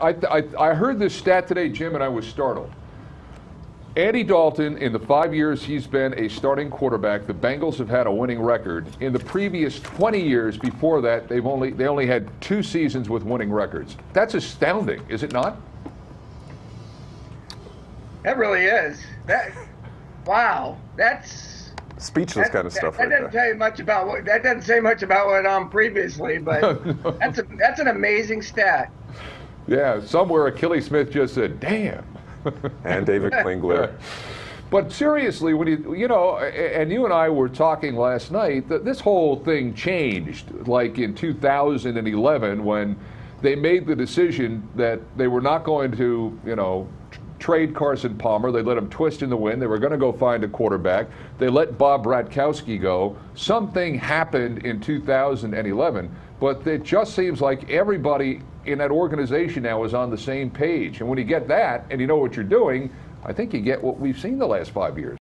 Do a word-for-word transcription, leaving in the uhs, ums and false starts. I, I, I heard this stat today, Jim, and I was startled. Andy Dalton, in the five years he's been a starting quarterback, the Bengals have had a winning record. In the previous twenty years before that, they've only they only had two seasons with winning records. That's astounding, is it not? That really is. That wow, that's speechless that, kind of stuff. That, that right doesn't there. tell you much about what. That doesn't say much about what um previously, but no. that's a, that's an amazing stat. Yeah, somewhere Achille Smith just said, "Damn." And David Klingler. But seriously, when you you know, and you and I were talking last night, that this whole thing changed like in two thousand eleven when they made the decision that they were not going to you know trade Carson Palmer. They let him twist in the wind. They were going to go find a quarterback. They let Bob Bratkowski go. Something happened in two thousand eleven, but it just seems like everybody in that organization now is on the same page. And when you get that and you know what you're doing, I think you get what we've seen the last five years.